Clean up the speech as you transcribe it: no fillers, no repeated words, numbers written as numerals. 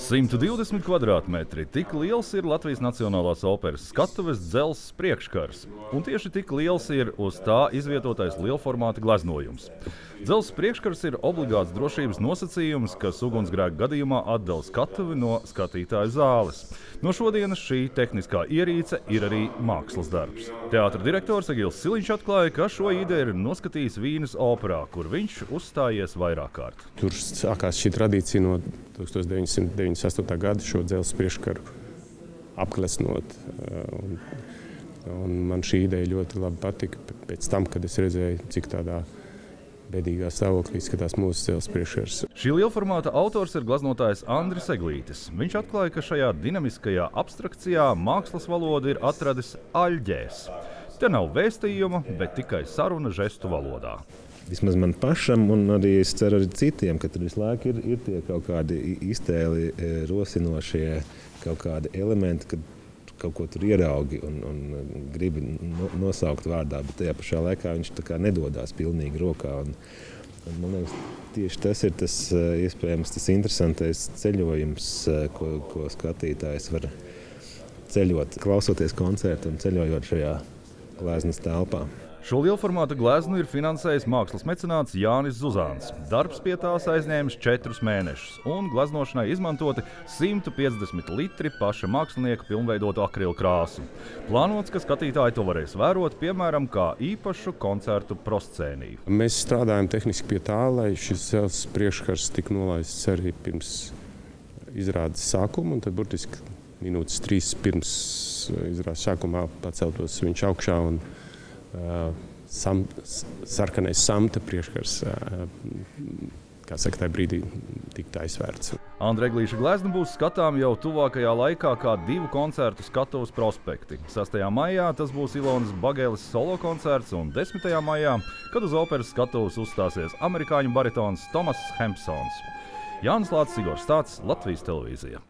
120 kvadrātmetri, tik liels ir Latvijas Nacionālās operas skatuves dzelzs priekškars, un tieši tik liels ir uz tā izvietotais lielformāta gleznojums. Dzelzs priekškars ir obligāts drošības nosacījums, kas ugunsgrēka gadījumā atdala skatuvi no skatītāju zāles. No šodienas šī tehniskā ierīce ir arī mākslas darbs. Teātra direktors Egils Siliņš atklāja, ka šo ideju ir noskatījis Vīnes operā, kur viņš uzstājies vairāk kārt. Tur sākās šī tradīcija no 1998. gada šo dzelzs priekškaru apgleznošot. Un man šī ideja ļoti labi patika pēc tam, kad es redzēju, cik tādā bedīgā stāvoklī izskatās mūsu dzelzs priekškars. Šī lielformāta autors ir gleznotājs Andris Eglītis. Viņš atklāja, ka šajā dinamiskajā abstrakcijā mākslas valoda ir atradis aļģēs. Te nav vēstījuma, bet tikai saruna žestu valodā. Vismaz man pašam, un arī es ceru arī citiem, ka tur visu laiku ir tie kaut kādi iztēli rosinošie, kaut kādi elementi, kad kaut ko tur ieraugi un gribi nosaukt vārdā, bet tajā pašā laikā viņš tā kā nedodās pilnīgi rokā. Un man liekas, tieši tas ir tas, iespējams, tas interesantais ceļojums, ko skatītājs var ceļot, klausoties koncertu un ceļojot šajā gleznas telpā. Šo lielformāta gleznu ir finansējis mākslas mecenāts Jānis Zuzāns. Darbs pie tās aizņēmis 4 mēnešus, un gleznošanai izmantoti 150 litri paša mākslinieka pilnveidotu akrila krāsu. Plānots, ka skatītāji to varēs vērot, piemēram, kā īpašu koncertu proscēnī. Mēs strādājam tehniski pie tā, lai šis dzelzs priekškars tik nolaists arī pirms izrādes sākuma, un tad burtiski minūtes 3 pirms izrādes sākumā paceltos viņš augšā un sarkanais samta priekškars, kā saka, tajā brīdī tika aizvērts. Andra Eglīša glezna būs skatām jau tuvākajā laikā kā 2 koncertu skatuves prospekti. 6. maijā tas būs Ilonas Bagēles solo koncerts, un 10. maijā, kad uz operas skatuves uzstāsies amerikāņu baritons Tomass Hempsons. Jānis Lācis, Igors Stāts, Latvijas televīzija.